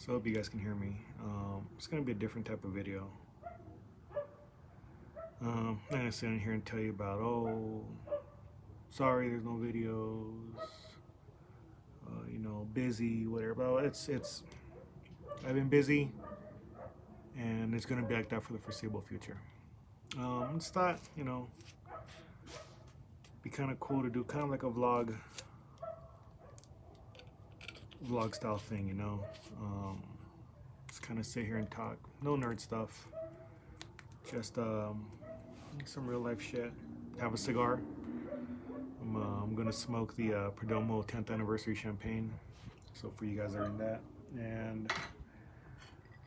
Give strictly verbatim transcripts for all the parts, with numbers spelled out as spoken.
So I hope you guys can hear me. Um, it's going to be a different type of video. Um, I'm not going to sit in here and tell you about, oh, sorry there's no videos, uh, you know, busy, whatever. But it's, it's, I've been busy, and it's going to be like that for the foreseeable future. Um, it's thought, you know, be kind of cool to do kind of like a vlog, vlog style thing, you know. Um, just kind of sit here and talk. No nerd stuff. Just um, some real life shit. Have a cigar. I'm, uh, I'm gonna smoke the uh, Perdomo tenth anniversary champagne. So for you guys that are in that, and I'm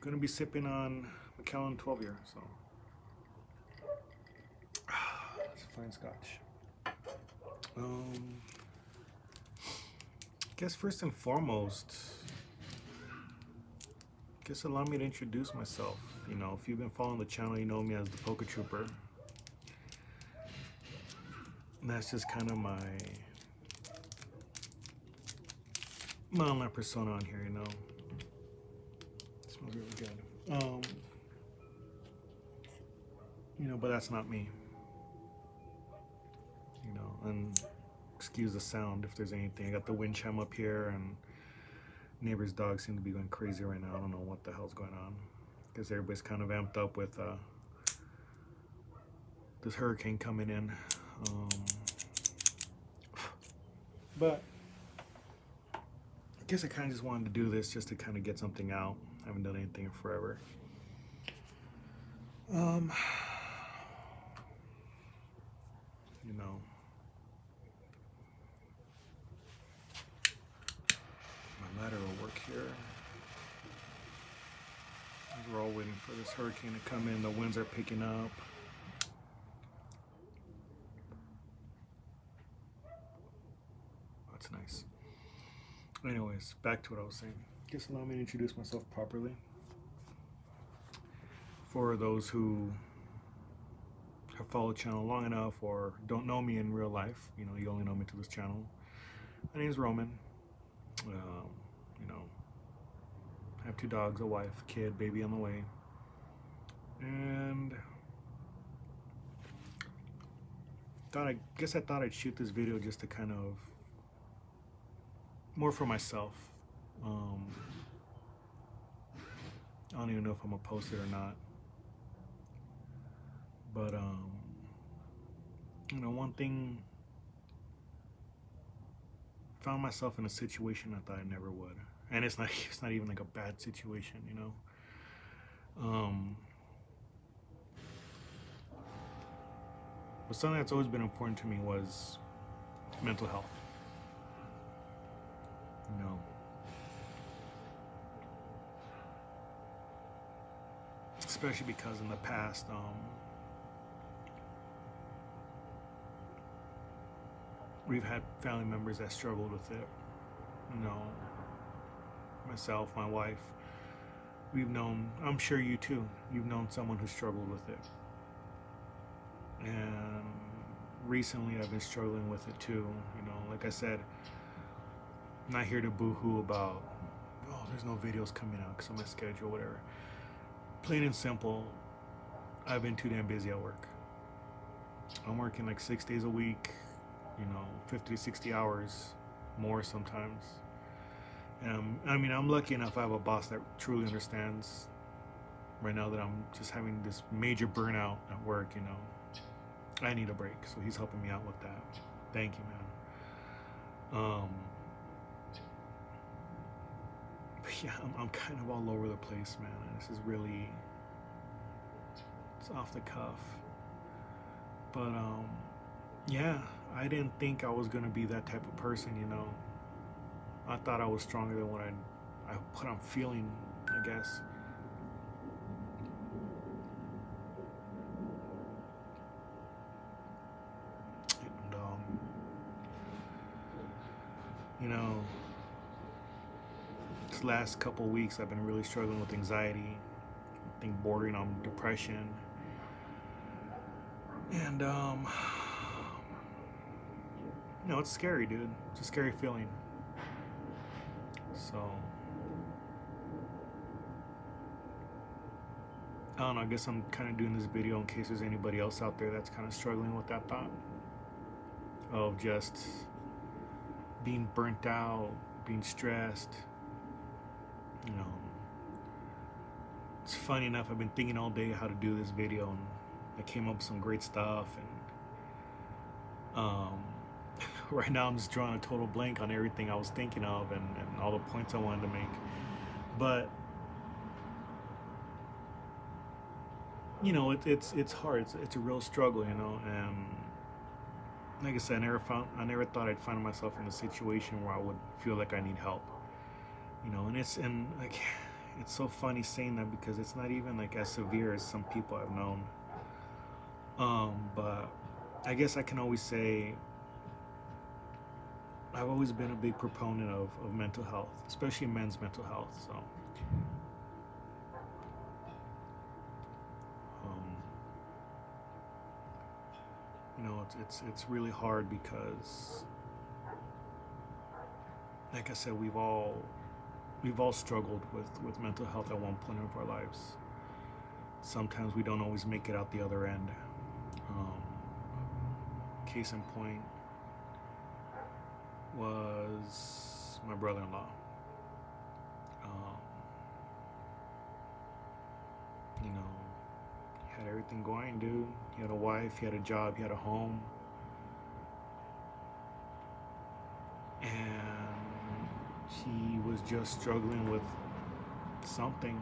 gonna be sipping on McKellen twelve year. So it's a fine scotch. Um, I guess first and foremost, I guess allow me to introduce myself. You know, if you've been following the channel, you know me as the Poketrooper. And that's just kind of my my online persona on here, you know. It smells really good. Um, you know, but that's not me. You know, and excuse the sound if there's anything. I got the wind chime up here, and neighbor's dogs seem to be going crazy right now. I don't know what the hell's going on, because everybody's kind of amped up with uh, this hurricane coming in. Um, but I guess I kind of just wanted to do this just to kind of get something out. I haven't done anything in forever. Um, you know. Ladder will work here. We're all waiting for this hurricane to come in. The winds are picking up. That's nice. Anyways, back to what I was saying. Just allow me to introduce myself properly. For those who have followed the channel long enough or don't know me in real life, you know, you only know me through this channel. My name is Roman. Um, You know, I have two dogs, a wife, a kid, baby on the way, and thought I guess I thought I'd shoot this video just to kind of more for myself. Um, I don't even know if I'm gonna post it or not, but um, you know, one thing. Found myself in a situation I thought I never would, and it's not it's not even like a bad situation, you know. Um, but something that's always been important to me was mental health. You know, especially because in the past, um, we've had family members that struggled with it. You know, myself, my wife, we've known, I'm sure you too, you've known someone who struggled with it. And recently I've been struggling with it too. You know, like I said, I'm not here to boohoo about, oh, there's no videos coming out because of my schedule, whatever. Plain and simple, I've been too damn busy at work. I'm working like six days a week. You know, fifty to sixty hours more sometimes. And I'm, I mean, I'm lucky enough I have a boss that truly understands right now that I'm just having this major burnout at work, you know. I need a break, so he's helping me out with that. Thank you, man. Um, but yeah, I'm, I'm kind of all over the place, man. This is really, it's off the cuff. But, um, yeah. I didn't think I was gonna be that type of person, you know. I thought I was stronger than what I, I what I'm feeling, I guess. And um, you know, this last couple weeks I've been really struggling with anxiety, I think bordering on depression, and um. You know, it's scary, dude. It's a scary feeling. So, I don't know, I guess I'm kind of doing this video in case there's anybody else out there that's kind of struggling with that thought of just being burnt out, being stressed. You know, it's funny enough, I've been thinking all day how to do this video, and I came up with some great stuff, and um, right now I'm just drawing a total blank on everything I was thinking of and, and all the points I wanted to make. But you know, it, it's it's hard. It's, it's a real struggle, you know. And like I said, I never found, I never thought I'd find myself in a situation where I would feel like I need help, you know. And it's and like it's so funny saying that because it's not even like as severe as some people I've known. Um, but I guess I can always say I've always been a big proponent of of mental health, especially men's mental health. So. You know, it's, it's it's really hard because, like I said, we've all we've all struggled with with mental health at one point of our lives. Sometimes we don't always make it out the other end. Um, case in point was my brother-in-law. Um, you know. Had everything going, dude. He had a wife, he had a job, he had a home. And he was just struggling with something.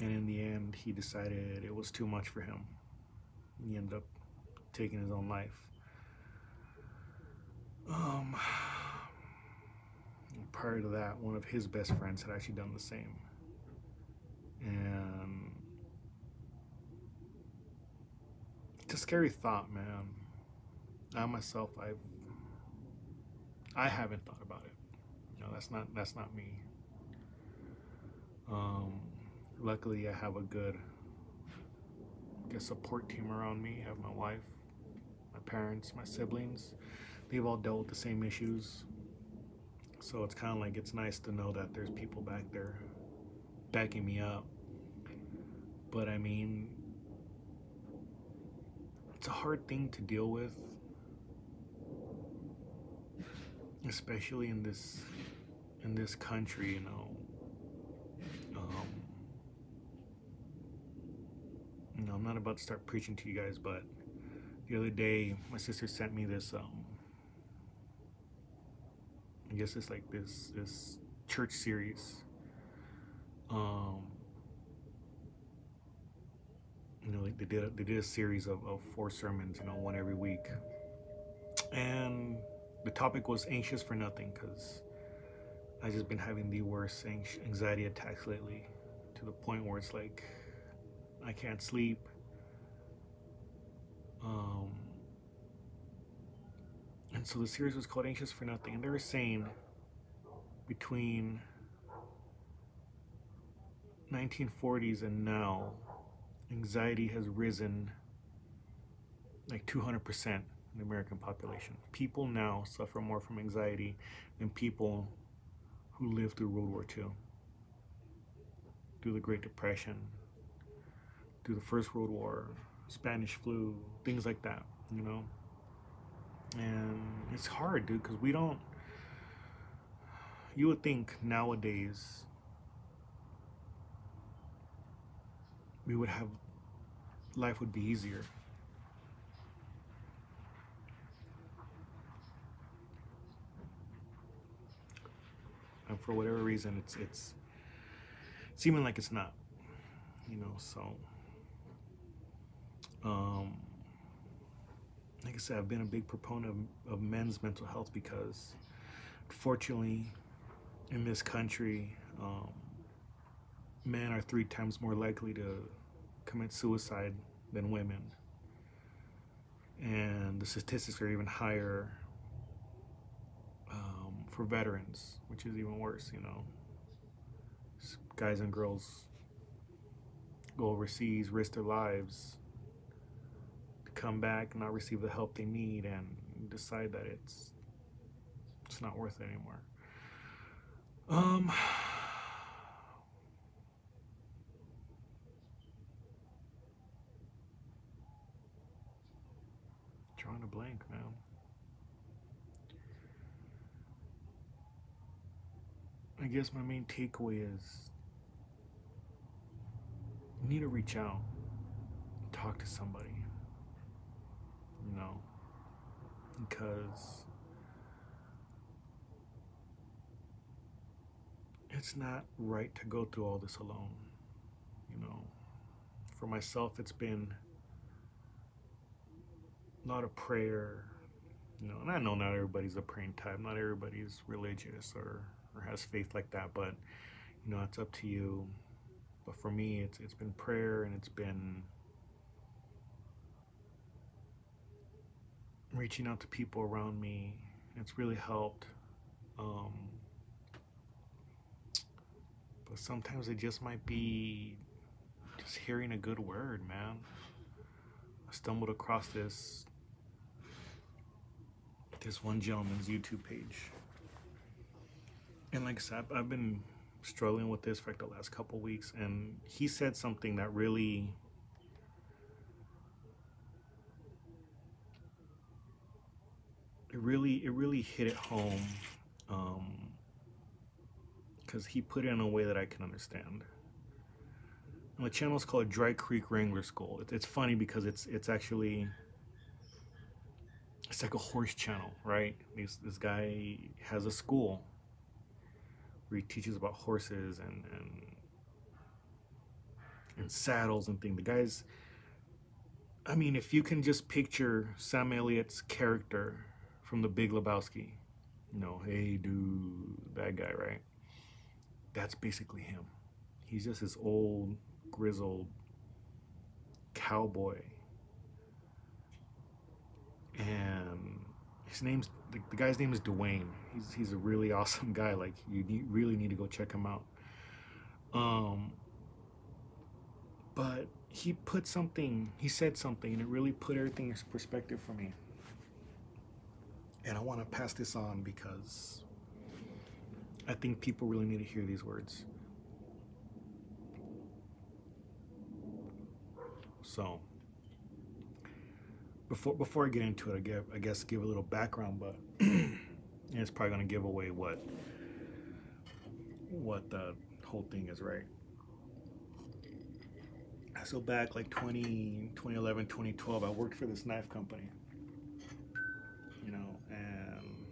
And in the end, he decided it was too much for him. He ended up taking his own life. Um... Prior to that, one of his best friends had actually done the same. And it's a scary thought, man. I myself, I I haven't thought about it. No, that's not that's not me. Um, luckily, I have a good, I guess, support team around me. I have my wife, my parents, my siblings. They've all dealt with the same issues. So it's kind of like, it's nice to know that there's people back there backing me up. But I mean, it's a hard thing to deal with, especially in this in this country, you know. Um, you know, I'm not about to start preaching to you guys, but the other day my sister sent me this. Um, I guess it's like this this church series. Um, you know, like they did a, they did a series of, of four sermons, you know, one every week, and the topic was anxious for nothing, because I've just been having the worst anxiety attacks lately, to the point where it's like I can't sleep. Um, And so the series was called Anxious for Nothing, and they were saying between nineteen forties and now, anxiety has risen like two hundred percent in the American population. People now suffer more from anxiety than people who lived through World War Two, through the Great Depression, through the First World War, Spanish flu, things like that, you know? And it's hard, dude, because we don't, you would think nowadays we would have, life would be easier. And for whatever reason, it's, it's seeming like it's not, you know, so, um, like I said, I've been a big proponent of, of men's mental health because, fortunately, in this country, um, men are three times more likely to commit suicide than women. And the statistics are even higher um, for veterans, which is even worse, you know. Guys and girls go overseas, risk their lives, come back and not receive the help they need, and decide that it's it's not worth it anymore. Um drawing a blank, man. I guess my main takeaway is you need to reach out, talk to somebody, you know, because it's not right to go through all this alone, you know. For myself, it's been a lot of prayer, you know, and I know not everybody's a praying type, not everybody's religious or, or has faith like that, but, you know, it's up to you. But for me, it's it's been prayer, and it's been reaching out to people around me. It's really helped. Um, But sometimes it just might be just hearing a good word, man. I stumbled across this this one gentleman's YouTube page. And like I said, I've been struggling with this for like the last couple weeks. And he said something that really it really it really hit it home. Um because he put it in a way that I can understand. And the channel is called Dry Creek Wrangler School. It, it's funny because it's it's actually, it's like a horse channel, right? This, this guy has a school where he teaches about horses and, and, and saddles and things. The guy's, I mean, if you can just picture Sam Elliott's character from The Big Lebowski, you know, hey dude, that guy, right? That's basically him. He's just this old, grizzled cowboy. And his name's, the, the guy's name is Dewayne. He's, he's a really awesome guy. Like, you need, really need to go check him out. Um, but he put something, he said something, and it really put everything in perspective for me. And I want to pass this on because I think people really need to hear these words. So, before before I get into it, I, give, I guess give a little background, but it's probably gonna give away what what the whole thing is, right? So back like twenty, twenty eleven, twenty twelve, I worked for this knife company, you know, and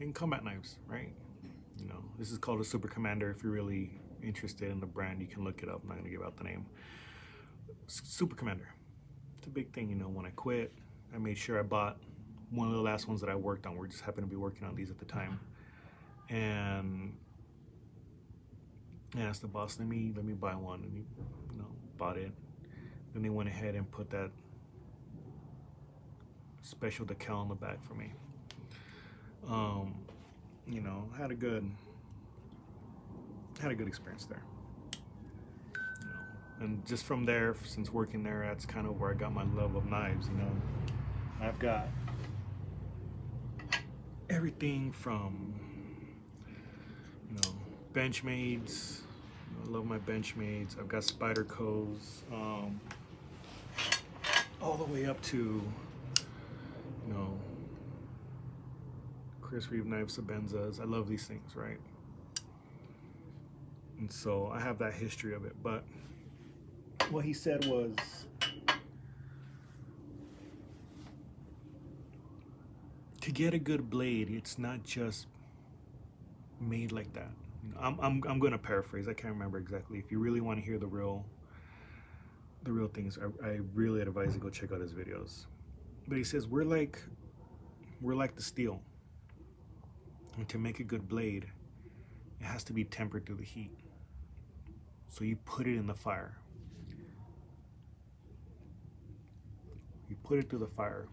and combat knives, right? You know, this is called a Super Commander. If you're really interested in the brand, you can look it up. I'm not gonna give out the name. Super Commander, it's a big thing. You know, when I quit, I made sure I bought one of the last ones that I worked on. We just happened to be working on these at the time, and I asked the boss, let me let me buy one, and he, you know, bought it. Then they went ahead and put that special decal on the back for me. Um, you know, had a good, had a good experience there, you know, and just from there, since working there, that's kind of where I got my love of knives, you know. I've got everything from, you know, Benchmades. I love my Benchmades. I've got Spyderco's, um, all the way up to, you know, Chris Reeve knives, Sabenzas. I love these things, right? And so I have that history of it. But what he said was, to get a good blade, it's not just made like that. I'm I'm I'm going to paraphrase. I can't remember exactly. If you really want to hear the real the real things, I, I really advise you go check out his videos. But he says we're like we're like the steel. And to make a good blade, it has to be tempered through the heat. So you put it in the fire. You put it through the fire.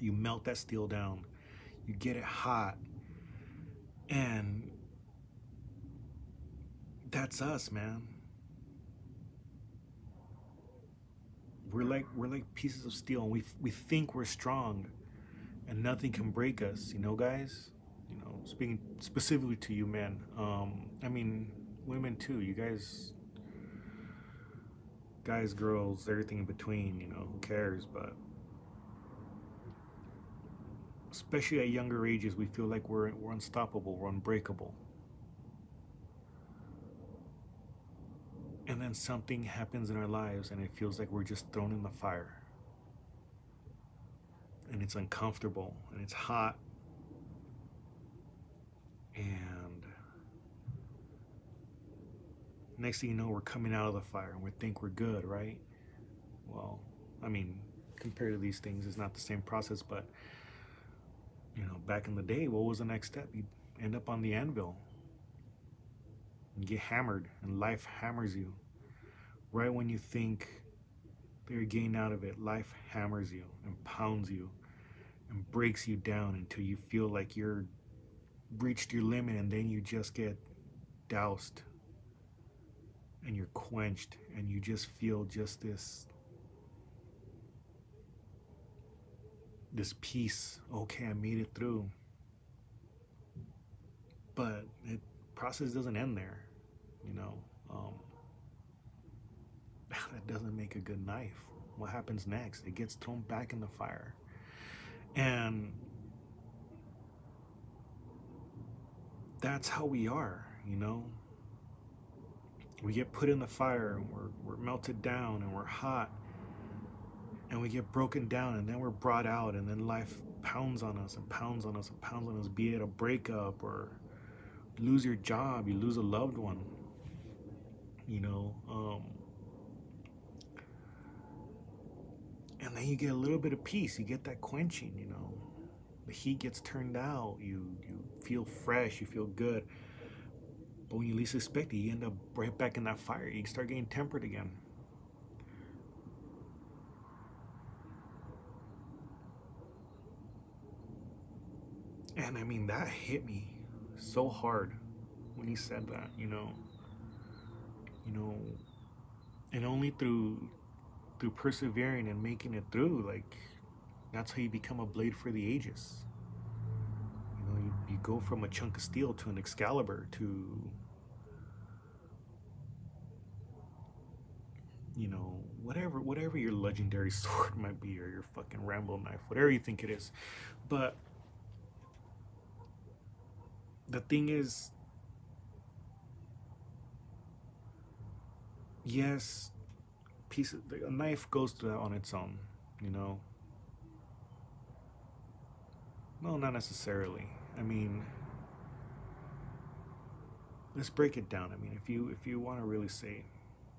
You melt that steel down. You get it hot. And that's us, man. We're like we're like pieces of steel, and we we think we're strong, and nothing can break us, you know, guys? You know, speaking specifically to you men, um, I mean, women too, you guys, guys, girls, everything in between, you know, who cares, but especially at younger ages, we feel like we're, we're unstoppable, we're unbreakable. And then something happens in our lives and it feels like we're just thrown in the fire. And it's uncomfortable and it's hot. And next thing you know, we're coming out of the fire and we think we're good, right? Well, I mean, compared to these things, it's not the same process, but you know, back in the day, what was the next step? You'd end up on the anvil and get hammered, and life hammers you. Right when you think you're getting out of it, life hammers you and pounds you and breaks you down until you feel like you're reached your limit, and then you just get doused and you're quenched and you just feel just this this peace. Okay, I made it through. But the process doesn't end there, you know. Um, that doesn't make a good knife. What happens next? It gets thrown back in the fire. And that's how we are, you know. We get put in the fire and we're, we're melted down and we're hot. And we get broken down, and then we're brought out, and then life pounds on us and pounds on us and pounds on us, be it a breakup or lose your job, you lose a loved one, you know. Um, and then you get a little bit of peace. You get that quenching, you know. The heat gets turned out. You, you feel fresh. You feel good. But when you least expect it, you end up right back in that fire. You start getting tempered again. And I mean, that hit me so hard when he said that, you know, you know, and only through, through persevering and making it through, like, that's how you become a blade for the ages. You know, you, you go from a chunk of steel to an Excalibur to, you know, whatever, whatever your legendary sword might be, or your fucking Rambo knife, whatever you think it is. But the thing is, yes, piece of, a knife goes through that on its own, you know? No, not necessarily. I mean, let's break it down. I mean, if you if you want to really say,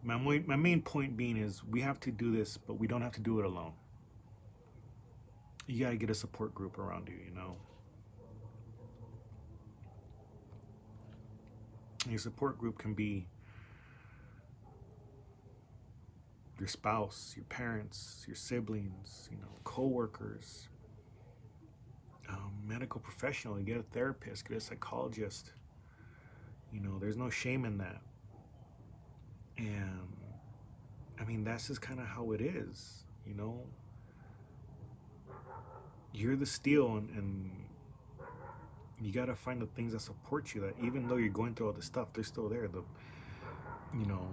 my my main point being is we have to do this, but we don't have to do it alone. You got to get a support group around you, you know? Your support group can be your spouse, your parents, your siblings, you know, co-workers, um, medical professional. You get a therapist, get a psychologist. You know, there's no shame in that. And I mean, that's just kind of how it is, you know. You're the steel, and, and you gotta find the things that support you, that even though you're going through all this stuff, they're still there. The, you know,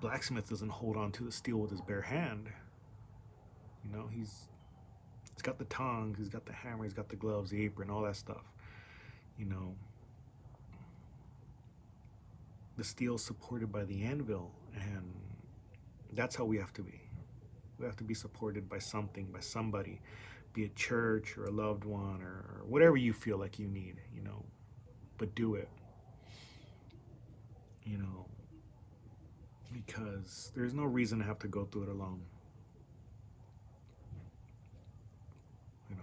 blacksmith doesn't hold on to the steel with his bare hand. You know, he's he's got the tongs, he's got the hammer, he's got the gloves, the apron, all that stuff. You know, the steel's supported by the anvil, and that's how we have to be. We have to be supported by something, by somebody. Be it church or a loved one or whatever you feel like you need, you know, but do it, you know, because there's no reason to have to go through it alone, you know.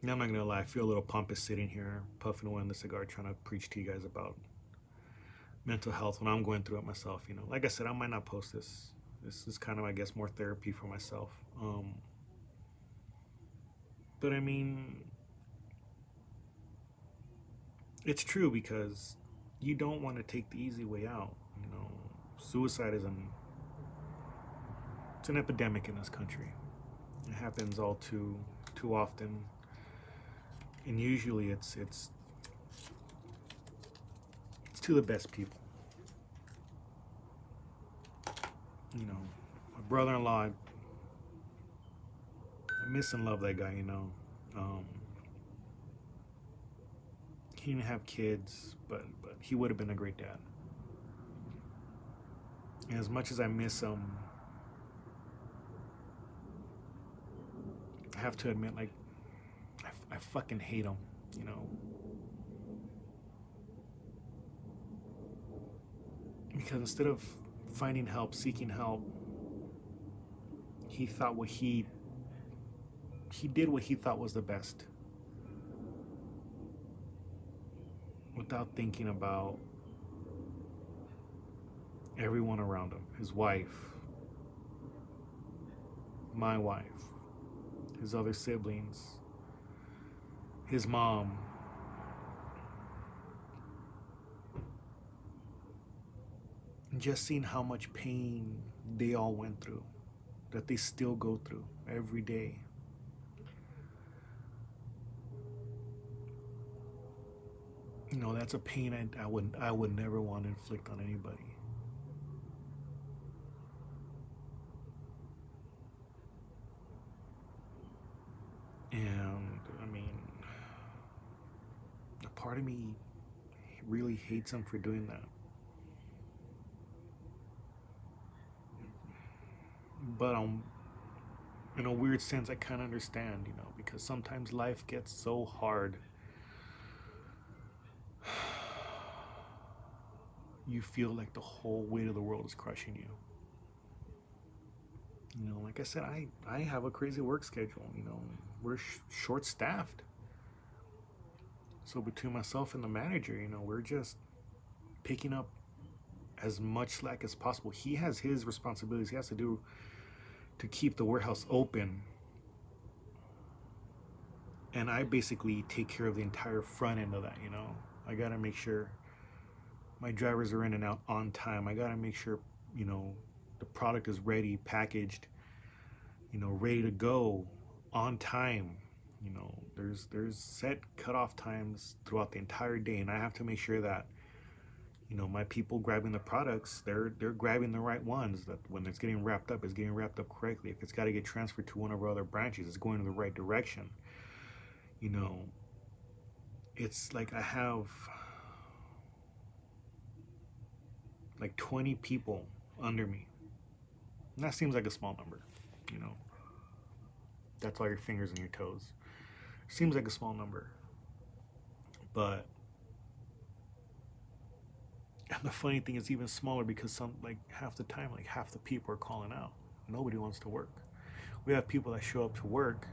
Now, I'm not gonna lie, I feel a little pompous sitting here puffing away on the cigar trying to preach to you guys about mental health when I'm going through it myself, you know. Like I said, I might not post this. This is kind of, I guess, more therapy for myself. Um, but I mean, it's true, because you don't want to take the easy way out. You know, suicide is an, it's an epidemic in this country. It happens all too, too often. And usually it's, it's, it's to the best people. you know, my brother-in-law, I miss and love that guy, you know. Um, he didn't have kids, but, but he would have been a great dad. And as much as I miss him, um, I have to admit, like, I, I fucking hate him, you know. Because instead of finding help, seeking help, he thought what he, he did what he thought was the best. Without thinking about everyone around him, his wife, my wife, his other siblings, his mom. And just seeing how much pain they all went through, that they still go through every day. You know, that's a pain I, I would I would never want to inflict on anybody. And I mean, a part of me really hates him for doing that. But um, in a weird sense, I kind of understand, you know, because sometimes life gets so hard. You feel like the whole weight of the world is crushing you. You know, like I said, I, I have a crazy work schedule, you know. We're sh short-staffed. So between myself and the manager, you know, we're just picking up as much slack as possible. He has his responsibilities. He has to do to keep the warehouse open. And I basically take care of the entire front end of that, you know. I got to make sure my drivers are in and out on time. I got to make sure, you know, the product is ready, packaged, you know, ready to go on time. You know, there's there's set cutoff times throughout the entire day, and I have to make sure that, you know, my people grabbing the products, they're they're grabbing the right ones, that when it's getting wrapped up, it's getting wrapped up correctly. If it's got to get transferred to one of our other branches, it's going in the right direction. You know, it's like I have like twenty people under me. And that seems like a small number, you know. That's all your fingers and your toes. Seems like a small number. But and the funny thing is even smaller, because some, like half the time, like half the people are calling out. Nobody wants to work. We have people that show up to work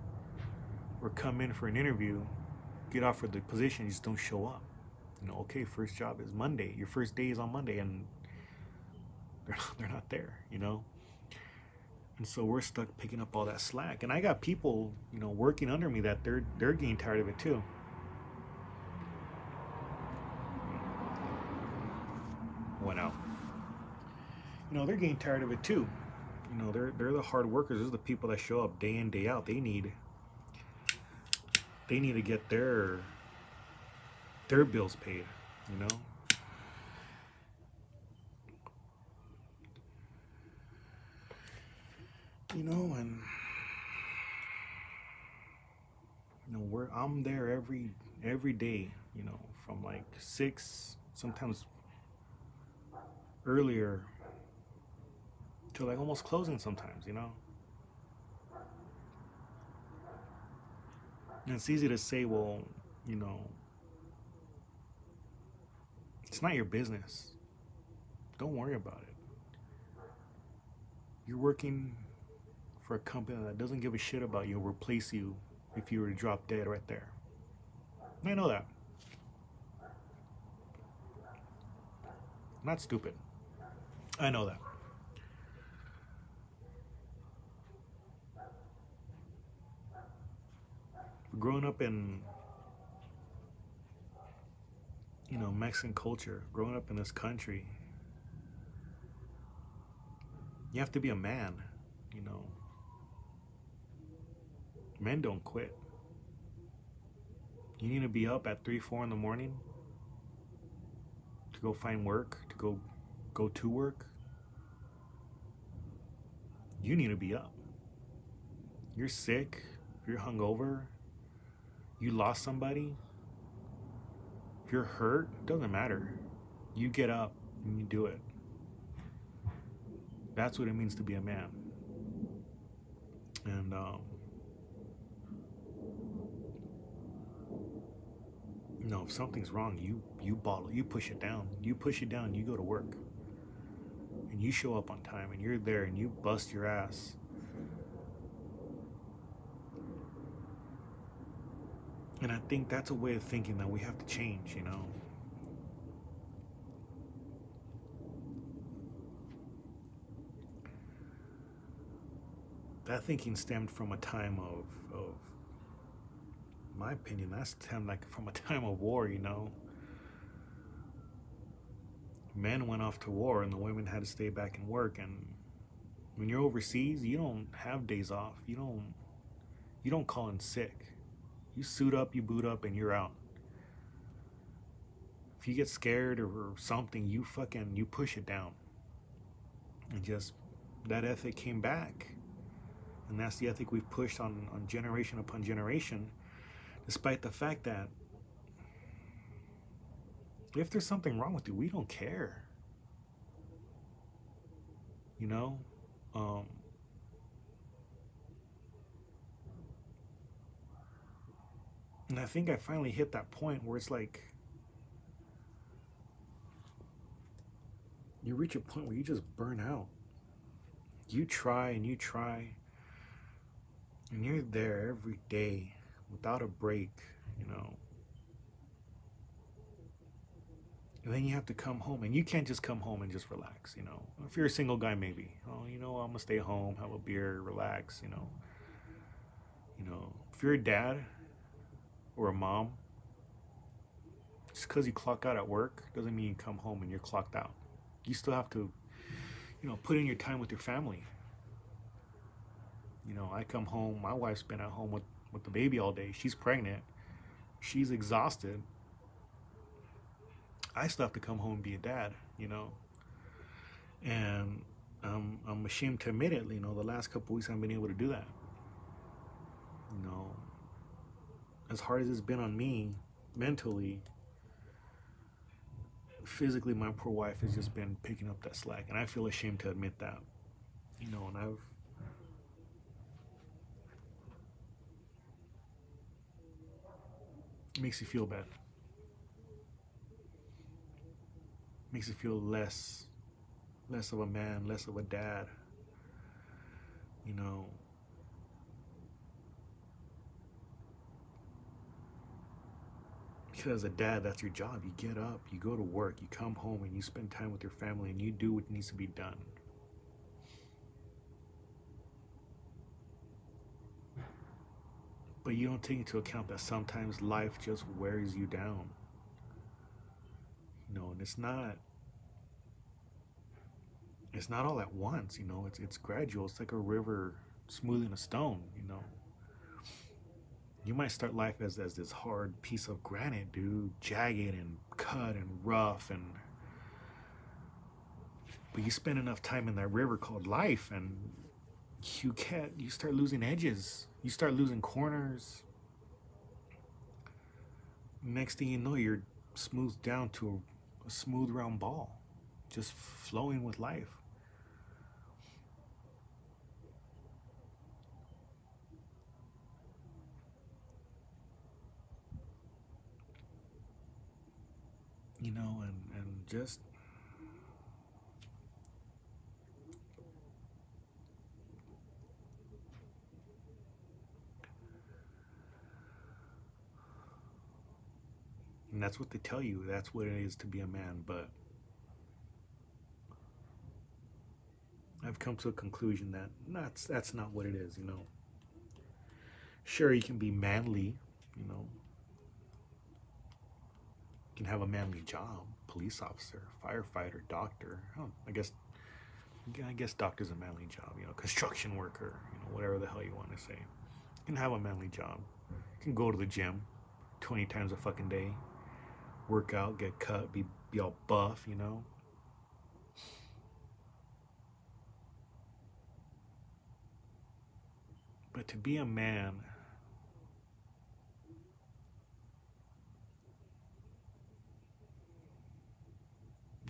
or come in for an interview, get offered the position, you just don't show up. You know, okay, first job is Monday. Your first day is on Monday, and they're not, they're not there, you know? And so we're stuck picking up all that slack. And I got people, you know, working under me that they're they're getting tired of it too. Went out. You know, they're getting tired of it too. You know, they're they're the hard workers. Those are the people that show up day in, day out. They need they need to get their their bills paid, you know? You know, and you know, we're I'm there every every day, you know, from like six, sometimes earlier, to like almost closing sometimes, you know. And it's easy to say, well, you know, it's not your business. Don't worry about it. You're working for a company that doesn't give a shit about you, replace you if you were to drop dead right there. And I know that. I'm not stupid. I know that. Growing up in, you know, Mexican culture, growing up in this country, you have to be a man, you know. Men don't quit. You need to be up at three, four in the morning to go find work, to go go to work. you need to be up. You're sick, you're hungover, you lost somebody, if you're hurt, it doesn't matter. You get up and you do it. That's what it means to be a man. And um no, if something's wrong, you you bottle, you push it down. You push it down, you go to work. And you show up on time and you're there and you bust your ass. And I think that's a way of thinking that we have to change, you know. That thinking stemmed from a time of, of my opinion, that stemmed like from a time of war, you know. Men went off to war and the women had to stay back and work. And when you're overseas, you don't have days off. You don't, you don't call in sick. You suit up, you boot up, and you're out. If you get scared or something, you fucking, you push it down. And just, that ethic came back. And that's the ethic we've pushed on, on generation upon generation, despite the fact that if there's something wrong with you, we don't care. You know? Um, and I think I finally hit that point where it's like, you reach a point where you just burn out. You try and you try. And you're there every day without a break, you know. And then you have to come home. And you can't just come home and just relax, you know. If you're a single guy, maybe. Oh, you know, I'm going to stay home, have a beer, relax, you know. You know, if you're a dad or a mom, just because you clock out at work doesn't mean you come home and you're clocked out. You still have to, you know, put in your time with your family. You know, I come home, my wife's been at home with, with the baby all day. She's pregnant. She's exhausted. I still have to come home and be a dad, you know. And um, I'm ashamed to admit it, you know, the last couple weeks I haven't been able to do that. You know, as hard as it's been on me, mentally, physically, my poor wife has just been picking up that slack. And I feel ashamed to admit that, you know, and I've, makes you feel bad. Makes you feel less, less of a man, less of a dad. You know. Because as a dad, that's your job. You get up, you go to work, you come home, and you spend time with your family, and you do what needs to be done. But you don't take into account that sometimes life just wears you down. You know, and it's not, it's not all at once, you know, it's, it's gradual. It's like a river smoothing a stone, you know. You might start life as, as this hard piece of granite, dude, jagged and cut and rough, and but you spend enough time in that river called life, and you can't, you start losing edges. You start losing corners. Next thing you know, you're smoothed down to a, a smooth round ball, just flowing with life. You know, and, and just and that's what they tell you. That's what it is to be a man. But I've come to a conclusion that that's, that's not what it is, you know. Sure, you can be manly, you know. You can have a manly job. Police officer, firefighter, doctor. Oh, I guess I guess doctor's a manly job, you know. Construction worker, you know, whatever the hell you want to say. You can have a manly job. You can go to the gym twenty times a fucking day. Work out, get cut, be, be all buff, you know. to be a man.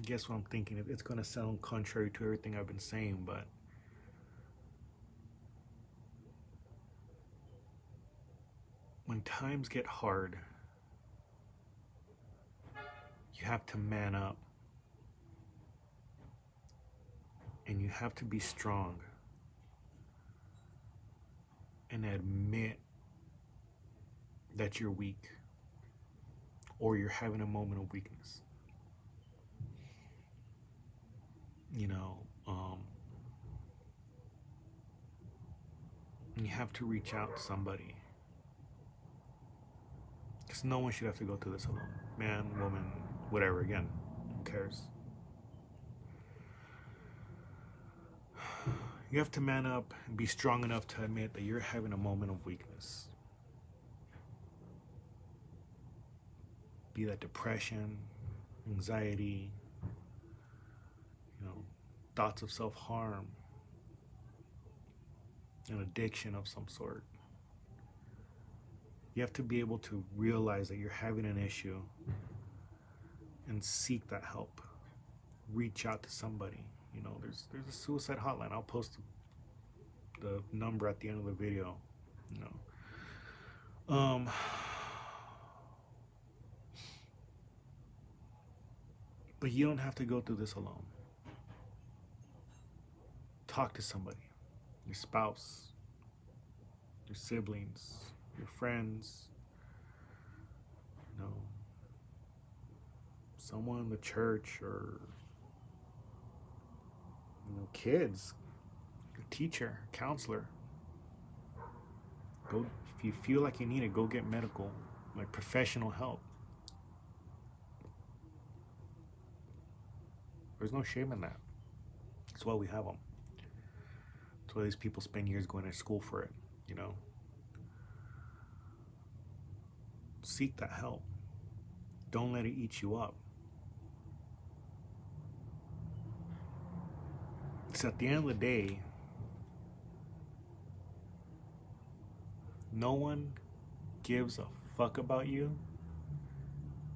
Guess what I'm thinking? It's going to sound contrary to everything I've been saying, but when times get hard, you have to man up. And you have to be strong and admit that you're weak or you're having a moment of weakness. You know, um, you have to reach out to somebody. Because no one should have to go through this alone. Man, woman, whatever, again, who cares? You have to man up and be strong enough to admit that you're having a moment of weakness. Be that depression, anxiety, you know, thoughts of self-harm, an addiction of some sort. You have to be able to realize that you're having an issue and seek that help. Reach out to somebody. You know, there's there's a suicide hotline. I'll post the number at the end of the video. You know, um, but you don't have to go through this alone. Talk to somebody, your spouse, your siblings, your friends. You know, someone in the church or, you know, kids, your teacher, counselor. Go, if you feel like you need it, go get medical, like professional help. There's no shame in that. That's why we have them. That's why these people spend years going to school for it, you know. Seek that help. Don't let it eat you up. Because at the end of the day, no one gives a fuck about you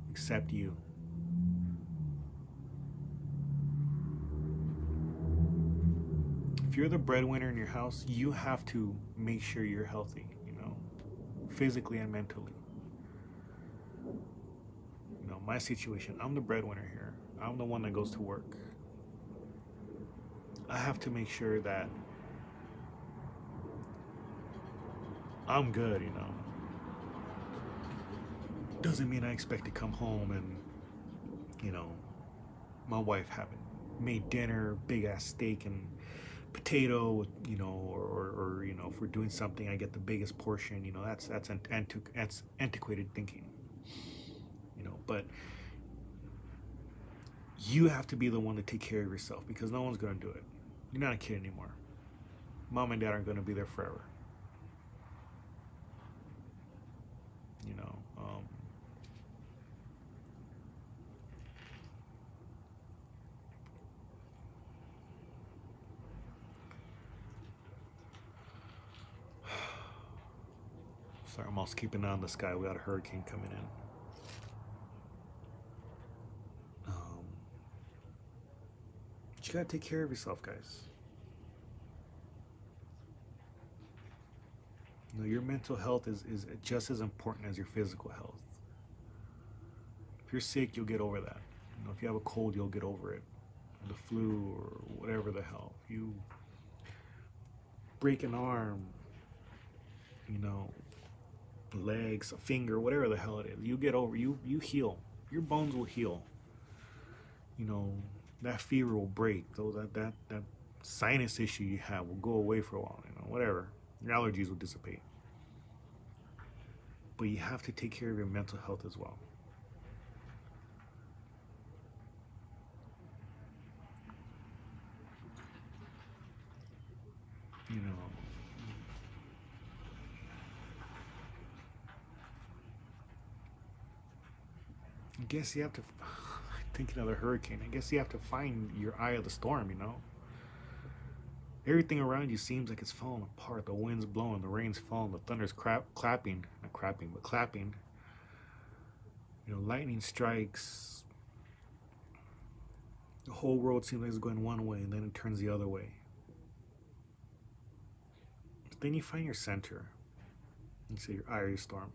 except you. If you're the breadwinner in your house, you have to make sure you're healthy, you know, physically and mentally. You know, my situation, I'm the breadwinner here. I'm the one that goes to work. I have to make sure that I'm good, you know. Doesn't mean I expect to come home and, you know, my wife having made dinner, big ass steak and potato with, you know, or, or, or you know, if we're doing something, I get the biggest portion. You know, that's that's an antiqu that's antiquated thinking. You know, but you have to be the one to take care of yourself, because no one's gonna do it. You're not a kid anymore. Mom and dad aren't going to be there forever. You know, um, sorry, I'm also keeping an eye on the sky. We got a hurricane coming in. Um, you gotta take care of yourself, guys. You know, your mental health is, is just as important as your physical health. If you're sick, you'll get over that. You know, if you have a cold, you'll get over it. The flu or whatever the hell. If you break an arm, you know, legs, a finger, whatever the hell it is, you get over, you, you heal. Your bones will heal. You know, that fever will break. So that, that, that sinus issue you have will go away for a while, you know, whatever. Your allergies will dissipate. But you have to take care of your mental health as well. You know, I guess you have to, I think another hurricane, I guess you have to find your eye of the storm, you know? Everything around you seems like it's falling apart. The wind's blowing, the rain's falling, the thunder's crap clapping. Not crapping, but clapping. You know, lightning strikes. The whole world seems like it's going one way, and then it turns the other way. But then you find your center. And see your eye or your storm.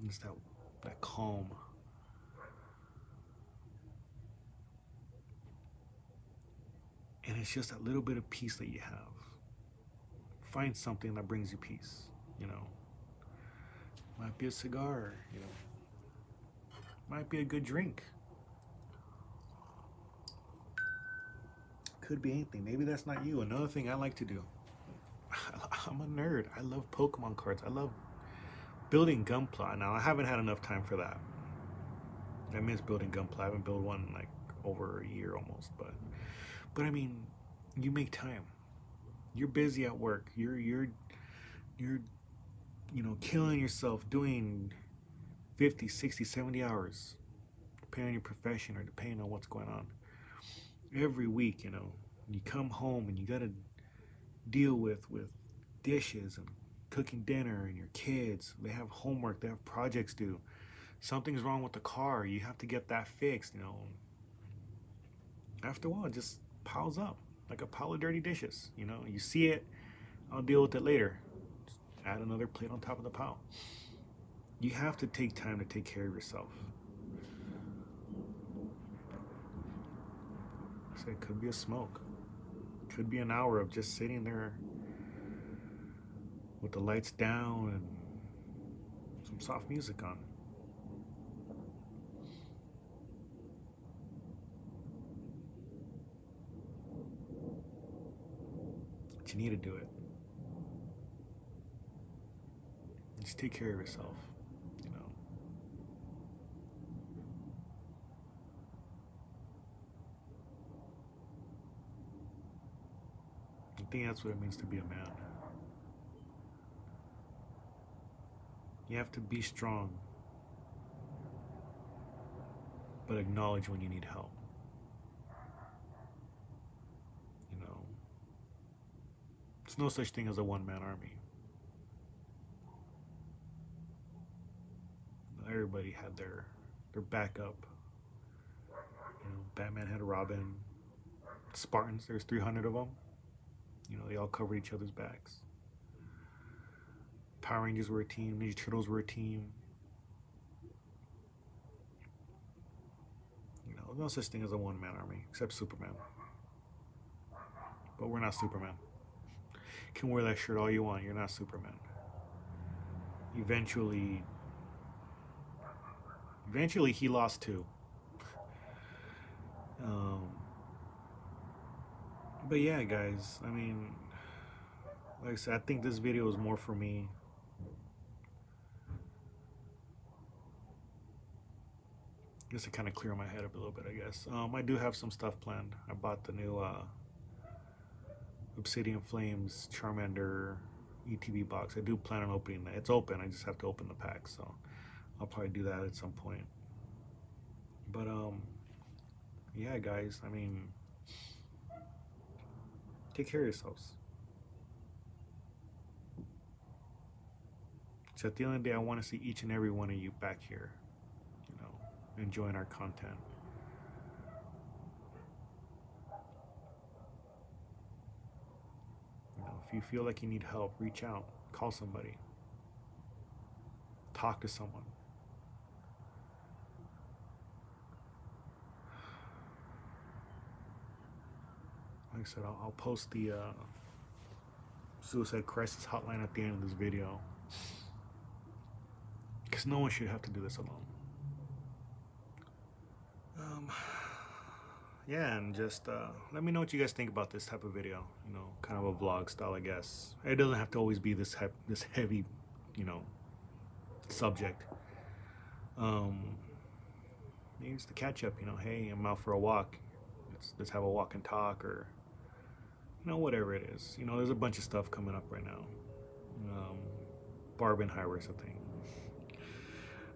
And it's that, that calm. And it's just that little bit of peace that you have. Find something that brings you peace, you know. Might be a cigar, you know. Might be a good drink. Could be anything. Maybe that's not you. Another thing I like to do. I'm a nerd. I love Pokemon cards. I love building Gunpla. Now, I haven't had enough time for that. I miss building Gunpla. I haven't built one in like over a year almost, but... But I mean, you make time. You're busy at work. You're you're you're you know, killing yourself doing fifty, sixty, seventy hours, depending on your profession or depending on what's going on. Every week, you know, you come home and you gotta deal with with dishes and cooking dinner and your kids. They have homework, they have projects due. Something's wrong with the car, you have to get that fixed, you know. After a while, it just piles up like a pile of dirty dishes. You know, you see it, I'll deal with it later. Just add another plate on top of the pile. You have to take time to take care of yourself. So it could be a smoke. It could be an hour of just sitting there with the lights down and some soft music on. You need to do it. Just take care of yourself, you know. I think that's what it means to be a man. You have to be strong, but acknowledge when you need help. There's no such thing as a one-man army. Everybody had their their backup. You know, Batman had Robin. Spartans, there's three hundred of them. You know, they all covered each other's backs. Power Rangers were a team. Ninja Turtles were a team. You know, no such thing as a one-man army, except Superman. But we're not Superman. Can wear that shirt all you want, you're not Superman. Eventually, eventually he lost too. Um, but yeah, guys, I mean, like I said, I think this video is more for me. Just to kind of clear my head up a little bit, I guess. Um, I do have some stuff planned. I bought the new, uh, Obsidian Flames Charmander E T B box. I do plan on opening that. It's open. I just have to open the pack, so I'll probably do that at some point. But um, yeah, guys. I mean, take care of yourselves. So at the end of the day, I want to see each and every one of you back here, you know, enjoying our content. If you feel like you need help, reach out, call somebody, talk to someone. Like I said, I'll, I'll post the uh, suicide crisis hotline at the end of this video, because no one should have to do this alone. Um. Yeah, and just uh, let me know what you guys think about this type of video, you know, kind of a vlog style, I guess. It doesn't have to always be this, he this heavy, you know, subject. Um, maybe it's the catch-up, you know, hey, I'm out for a walk. Let's, let's have a walk and talk, or, you know, whatever it is. You know, there's a bunch of stuff coming up right now. Um, Barbenheimer is a thing.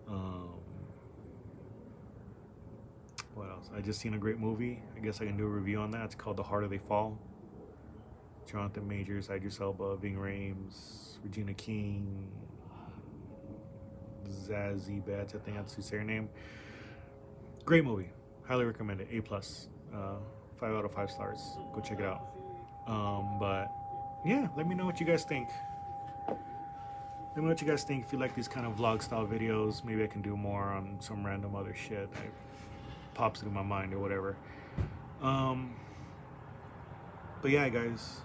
Um... What else? I just seen a great movie. I guess I can do a review on that. It's called The Harder They Fall. Jonathan Majors, Idris Elba, Ving Rhames, Regina King, Zazie Betts, I think that's his name. Great movie. Highly recommend it. A plus. Uh, five out of five stars. Go check it out. Um, but yeah, let me know what you guys think. Let me know what you guys think. If you like these kind of vlog style videos, maybe I can do more on some random other shit that pops into my mind or whatever. Um, but yeah, guys,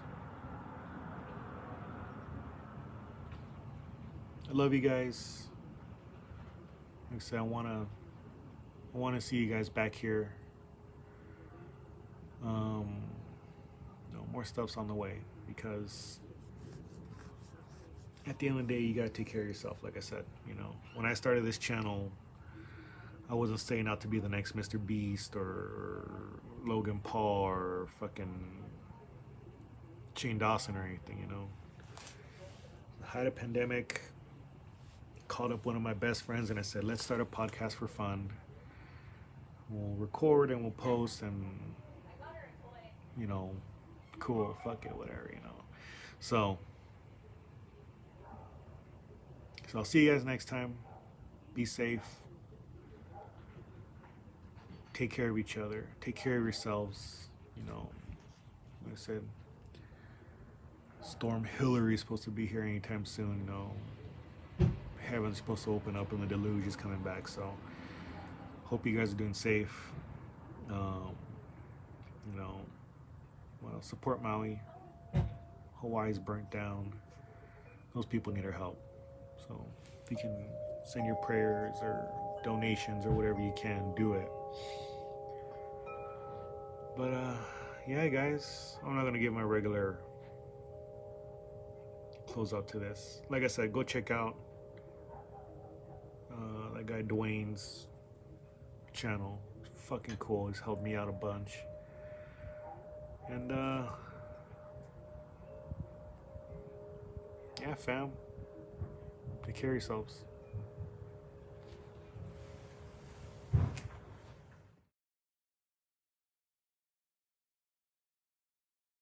I love you guys. Like I said, I wanna, I wanna see you guys back here. Um, no, more stuff's on the way because at the end of the day, you gotta take care of yourself. Like I said, you know, when I started this channel, I wasn't saying out to be the next Mister Beast or Logan Paul or fucking Shane Dawson or anything, you know. I had a pandemic, called up one of my best friends and I said, let's start a podcast for fun. We'll record and we'll post and, you know, cool, fuck it, whatever, you know. So, so I'll see you guys next time. Be safe. Take care of each other. Take care of yourselves. You know, like I said, Storm Hillary is supposed to be here anytime soon. You know, heaven's supposed to open up and the deluge is coming back. So, hope you guys are doing safe. Um, you know, well, support Maui. Hawaii's burnt down. Those people need our help. So, if you can send your prayers or donations or whatever you can, do it. But uh yeah, guys, I'm not gonna give my regular close out to this. Like I said, go check out uh that guy Dewayne's channel. It's fucking cool. He's helped me out a bunch. And uh yeah, fam, take care of yourselves.